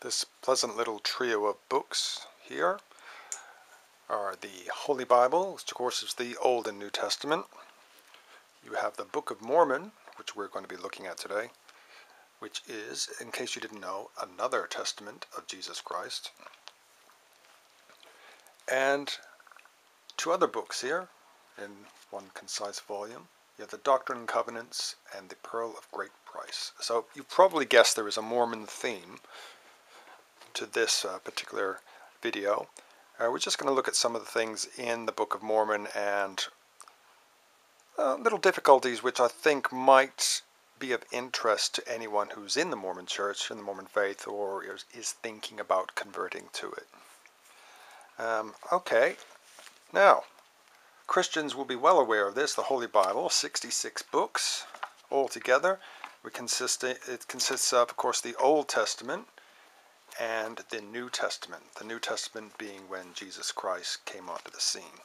This pleasant little trio of books here are the Holy Bible, which of course is the Old and New Testament. You have the Book of Mormon, which we're going to be looking at today, which is, in case you didn't know, another testament of Jesus Christ. And two other books here in one concise volume. You have the Doctrine and Covenants and the Pearl of Great Price. So you probably guessed there is a Mormon theme to this particular video. We're just going to look at some of the things in the Book of Mormon and little difficulties which I think might be of interest to anyone who's in the Mormon Church, in the Mormon faith, or is thinking about converting to it. Okay, now Christians will be well aware of this. The Holy Bible, 66 books altogether. It consists of course, the Old Testament and the New Testament. The New Testament being when Jesus Christ came onto the scene.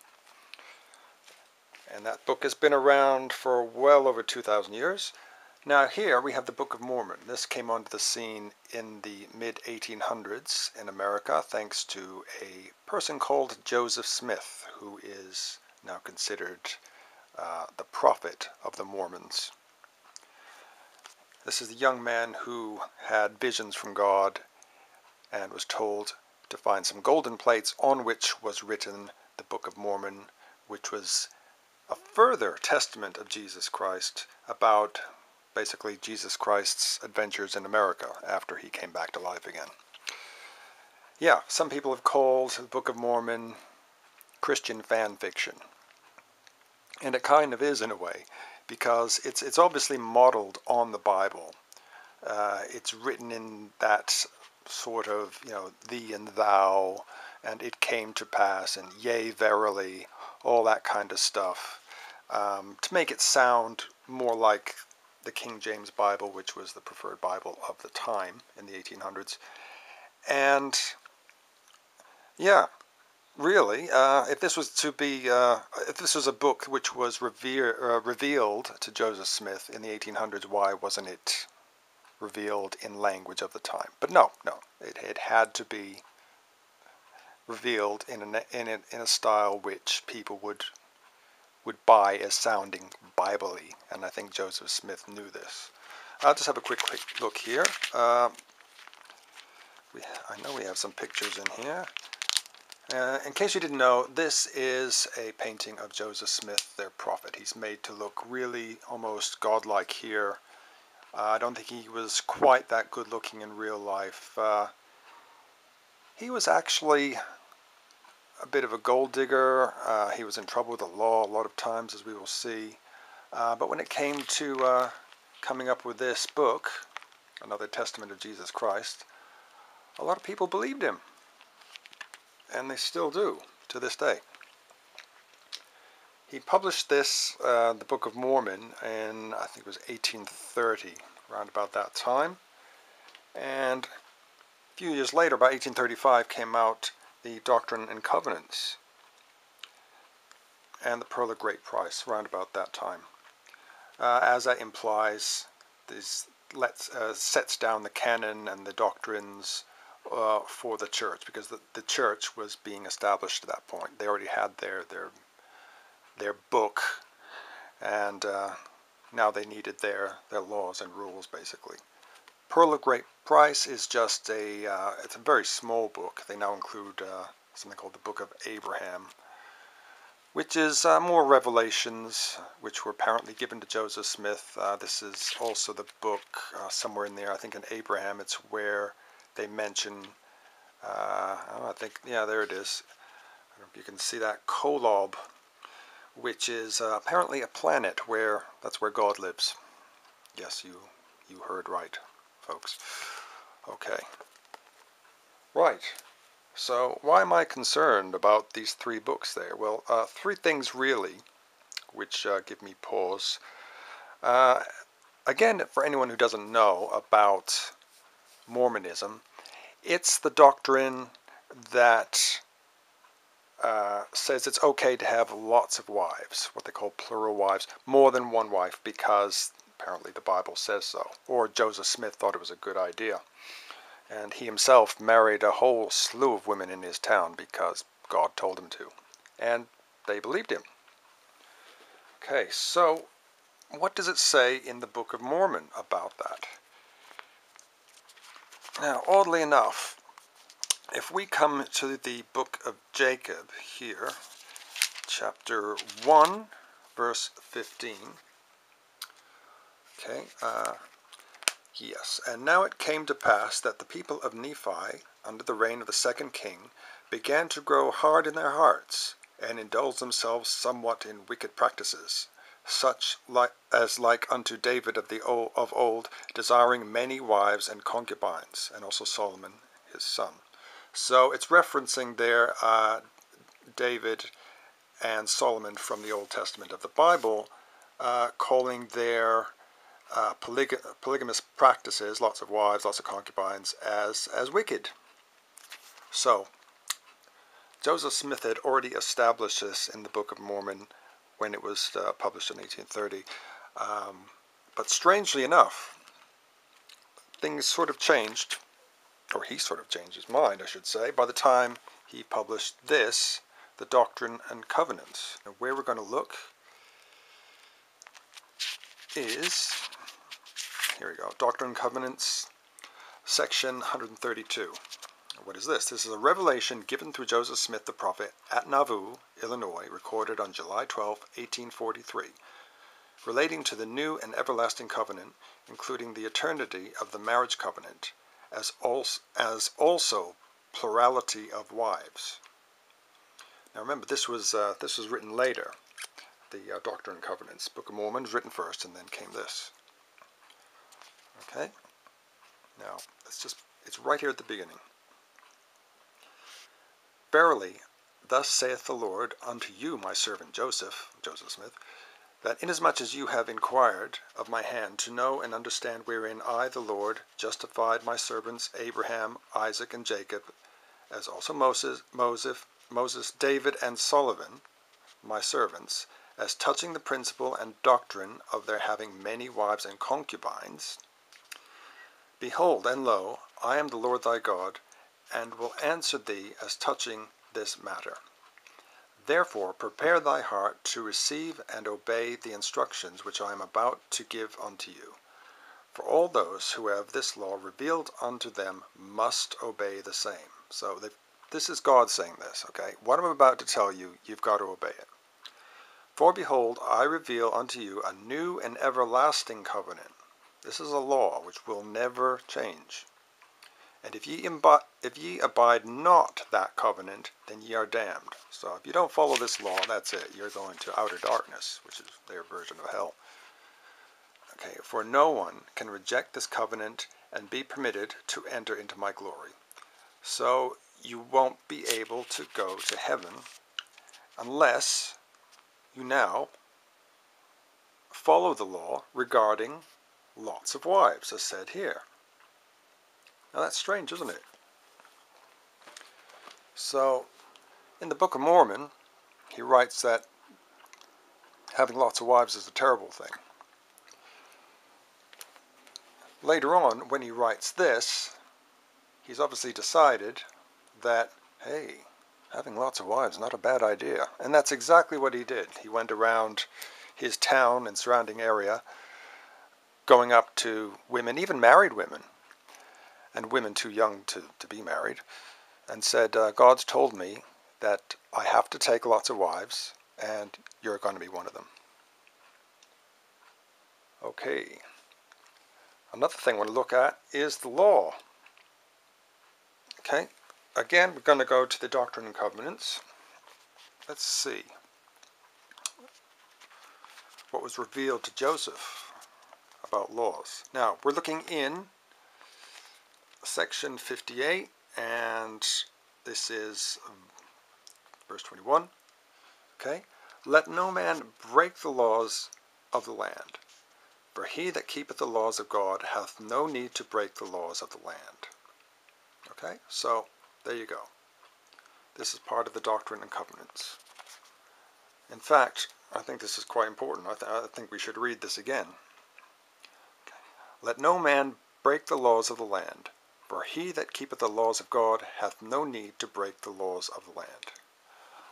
And that book has been around for well over 2,000 years. Now here we have the Book of Mormon. This came onto the scene in the mid-1800s in America thanks to a person called Joseph Smith, who is now considered the prophet of the Mormons. This is the young man who had visions from God and was told to find some golden plates on which was written the Book of Mormon, which was a further testament of Jesus Christ about basically Jesus Christ's adventures in America after he came back to life again. Yeah, some people have called the Book of Mormon Christian fan fiction. And it kind of is, in a way, because it's obviously modeled on the Bible. It's written in that sort of, you know, thee and thou, and it came to pass, and yea, verily, all that kind of stuff, to make it sound more like the King James Bible, which was the preferred Bible of the time in the 1800s. And yeah, really, if this was a book which was revealed to Joseph Smith in the 1800s, why wasn't it revealed in language of the time? But no, it had to be revealed in a style which people would buy as sounding Bible-y, and I think Joseph Smith knew this. I'll just have a quick look here. I know we have some pictures in here. In case you didn't know, this is a painting of Joseph Smith, their prophet. He's made to look really almost godlike here. I don't think he was quite that good looking in real life. He was actually a bit of a gold digger. He was in trouble with the law a lot of times, as we will see. But when it came to coming up with this book, another testament of Jesus Christ, a lot of people believed him. And they still do, to this day. He published this, the Book of Mormon, in, I think it was 1830, around about that time. And a few years later, about 1835, came out the Doctrine and Covenants and the Pearl of Great Price, around about that time. As that implies, this sets down the canon and the doctrines for the church, because the church was being established at that point. They already had their book, and now they needed their laws and rules, basically. Pearl of Great Price is just it's a very small book. They now include something called the Book of Abraham, which is more revelations, which were apparently given to Joseph Smith. This is also the book, somewhere in there, I think in Abraham, it's where they mention, yeah, there it is. I don't know if you can see that, Kolob, which is apparently a planet that's where God lives. Yes, you heard right, folks. Okay. Right. So why am I concerned about these three books there? Well, three things really, which give me pause. Again, for anyone who doesn't know about Mormonism, it's the doctrine that says it's okay to have lots of wives, what they call plural wives, more than one wife, because apparently the Bible says so, or Joseph Smith thought it was a good idea. and he himself married a whole slew of women in his town because God told him to, and they believed him. Okay, so what does it say in the Book of Mormon about that? Now, oddly enough, if we come to the Book of Jacob here, chapter 1, verse 15, okay, yes, and now it came to pass that the people of Nephi, under the reign of the second king, began to grow hard in their hearts, and indulge themselves somewhat in wicked practices, such like unto David of old, desiring many wives and concubines, and also Solomon his son. So it's referencing there David and Solomon from the Old Testament of the Bible, calling their polygamous practices, lots of wives, lots of concubines, as wicked. So Joseph Smith had already established this in the Book of Mormon when it was published in 1830. But strangely enough, things sort of changed, or he sort of changed his mind, I should say, by the time he published this, The Doctrine and Covenants. Now, where we're going to look is, here we go, Doctrine and Covenants, section 132. What is this? This is a revelation given through Joseph Smith the prophet at Nauvoo, Illinois, recorded on July 12, 1843, relating to the new and everlasting covenant, including the eternity of the marriage covenant, as also plurality of wives. Now remember, this was written later. The Doctrine and Covenants, Book of Mormon, was written first, and then came this. Okay. Now it's right here at the beginning. Verily, thus saith the Lord unto you, my servant Joseph Smith, that inasmuch as you have inquired of my hand to know and understand wherein I, the Lord, justified my servants Abraham, Isaac, and Jacob, as also Moses, David, and Solomon, my servants, as touching the principle and doctrine of their having many wives and concubines, behold, and lo, I am the Lord thy God, and will answer thee as touching this matter. Therefore prepare thy heart to receive and obey the instructions which I am about to give unto you. For all those who have this law revealed unto them must obey the same. So this is God saying this, okay? What I'm about to tell you, you've got to obey it. For behold, I reveal unto you a new and everlasting covenant. This is a law which will never change. And if ye abide not that covenant, then ye are damned. So if you don't follow this law, that's it. You're going to outer darkness, which is their version of hell. Okay, for no one can reject this covenant and be permitted to enter into my glory. So you won't be able to go to heaven unless you now follow the law regarding lots of wives, as said here. Now that's strange, isn't it? So, in the Book of Mormon, he writes that having lots of wives is a terrible thing. Later on, when he writes this, he's obviously decided that, hey, having lots of wives is not a bad idea. And that's exactly what he did. He went around his town and surrounding area, going up to women, even married women, and women too young to be married, and said, God's told me that I have to take lots of wives, and you're going to be one of them. Okay. Another thing I want to look at is the law. Okay. Again, we're going to go to the Doctrine and Covenants. Let's see what was revealed to Joseph about laws. Now, we're looking in section 58, and this is verse 21. Okay, let no man break the laws of the land, for he that keepeth the laws of God hath no need to break the laws of the land. Okay, so there you go. This is part of the Doctrine and Covenants. In fact, I think this is quite important. I think we should read this again. Okay. Let no man break the laws of the land, For he that keepeth the laws of God hath no need to break the laws of the land.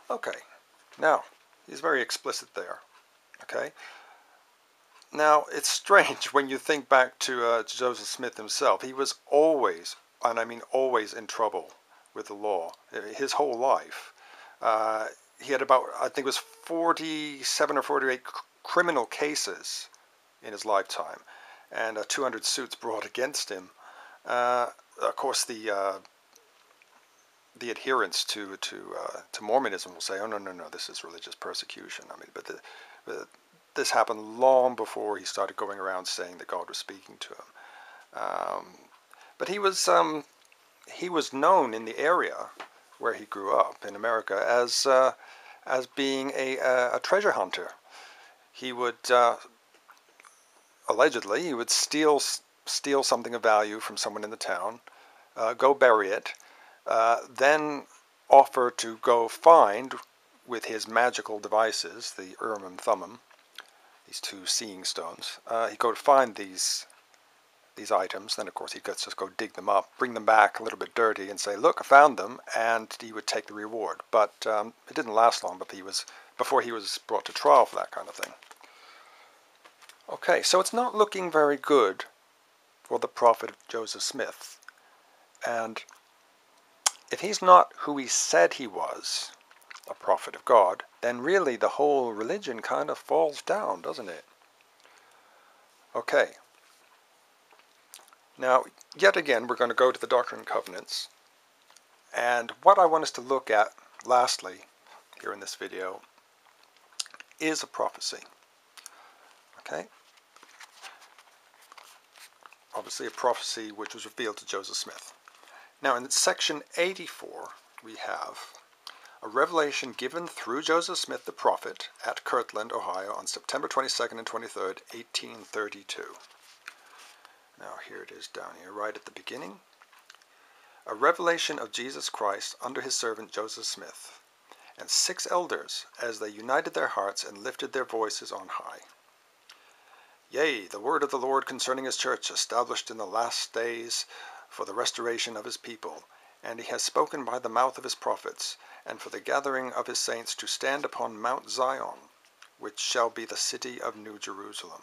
Okay, now, he's very explicit there. Okay? Now, it's strange when you think back to Joseph Smith himself. He was always, and I mean always, in trouble with the law. His whole life. He had about, I think it was 47 or 48 criminal cases in his lifetime. And 200 suits brought against him. Of course, the adherents to Mormonism will say, "Oh no, this is religious persecution." I mean, but this happened long before he started going around saying that God was speaking to him. But he was known in the area where he grew up in America as being a treasure hunter. He would allegedly steal something of value from someone in the town, go bury it, then offer to go find, with his magical devices, the Urim and Thummim, these two seeing stones. He'd go to find these items, then of course he'd just go dig them up, bring them back a little bit dirty and say, "Look, I found them," and he would take the reward. But it didn't last long, but before he was brought to trial for that kind of thing. Okay, so it's not looking very good for the prophet Joseph Smith. And if he's not who he said he was, a prophet of God, then really the whole religion kind of falls down, doesn't it? Okay. Now, yet again, we're going to go to the Doctrine and Covenants. And what I want us to look at, lastly, here in this video, is a prophecy. Okay? Obviously a prophecy which was revealed to Joseph Smith. Now in section 84 we have a revelation given through Joseph Smith the prophet at Kirtland, Ohio on September 22nd and 23rd, 1832. Now here it is down here right at the beginning. A revelation of Jesus Christ under his servant Joseph Smith and 6 elders as they united their hearts and lifted their voices on high. Yea, the word of the Lord concerning his church, established in the last days for the restoration of his people. And he has spoken by the mouth of his prophets, and for the gathering of his saints to stand upon Mount Zion, which shall be the city of New Jerusalem.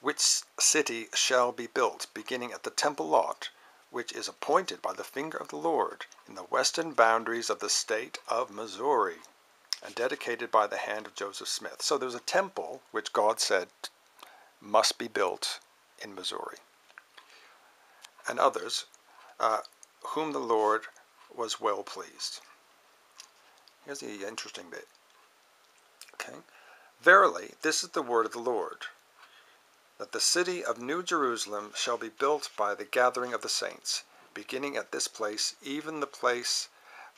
Which city shall be built, beginning at the temple lot, which is appointed by the finger of the Lord, in the western boundaries of the state of Missouri, and dedicated by the hand of Joseph Smith. So there was a temple which God said must be built in Missouri. And others, whom the Lord was well pleased. Here's the interesting bit. Okay. Verily, this is the word of the Lord, that the city of New Jerusalem shall be built by the gathering of the saints, beginning at this place, even the place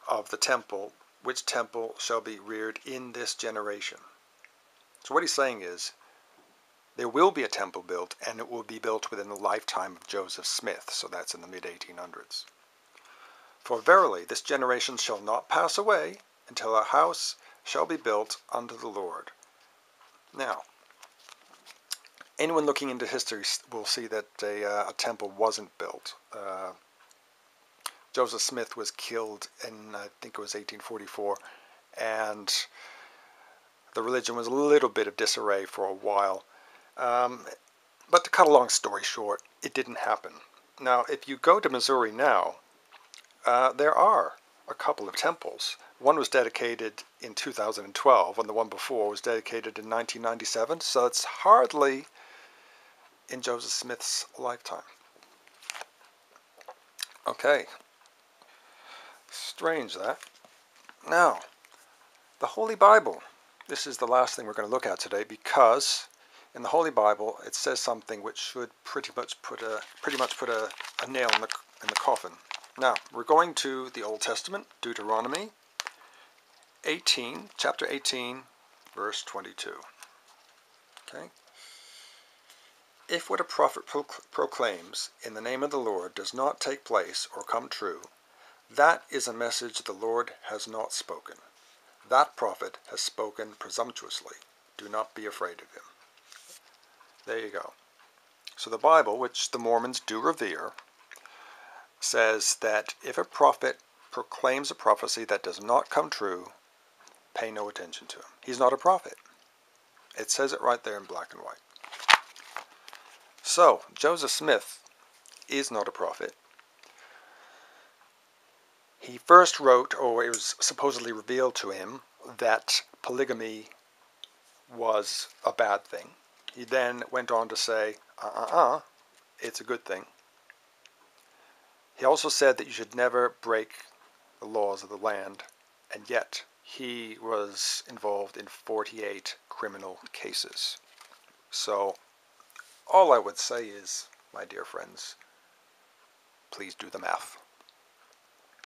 of the temple, which temple shall be reared in this generation. So what he's saying is, there will be a temple built, and it will be built within the lifetime of Joseph Smith, so that's in the mid-1800s. For verily, this generation shall not pass away until a house shall be built unto the Lord. Now, anyone looking into history will see that a temple wasn't built. Joseph Smith was killed in, I think it was 1844, and the religion was a little bit of disarray for a while. But to cut a long story short, it didn't happen. Now, if you go to Missouri now, there are a couple of temples. One was dedicated in 2012, and the one before was dedicated in 1997, so it's hardly in Joseph Smith's lifetime. Okay. Strange that. Now, the Holy Bible. This is the last thing we're going to look at today, because in the Holy Bible it says something which should pretty much put a nail in the coffin. Now we're going to the Old Testament, Deuteronomy 18, chapter 18, verse 22. Okay. If what a prophet proclaims in the name of the Lord does not take place or come true, that is a message the Lord has not spoken. That prophet has spoken presumptuously. Do not be afraid of him. There you go. So the Bible, which the Mormons do revere, says that if a prophet proclaims a prophecy that does not come true, pay no attention to him. He's not a prophet. It says it right there in black and white. So, Joseph Smith is not a prophet. He first wrote, or it was supposedly revealed to him, that polygamy was a bad thing. He then went on to say, it's a good thing. He also said that you should never break the laws of the land, and yet he was involved in 48 criminal cases. So, all I would say is, my dear friends, please do the math.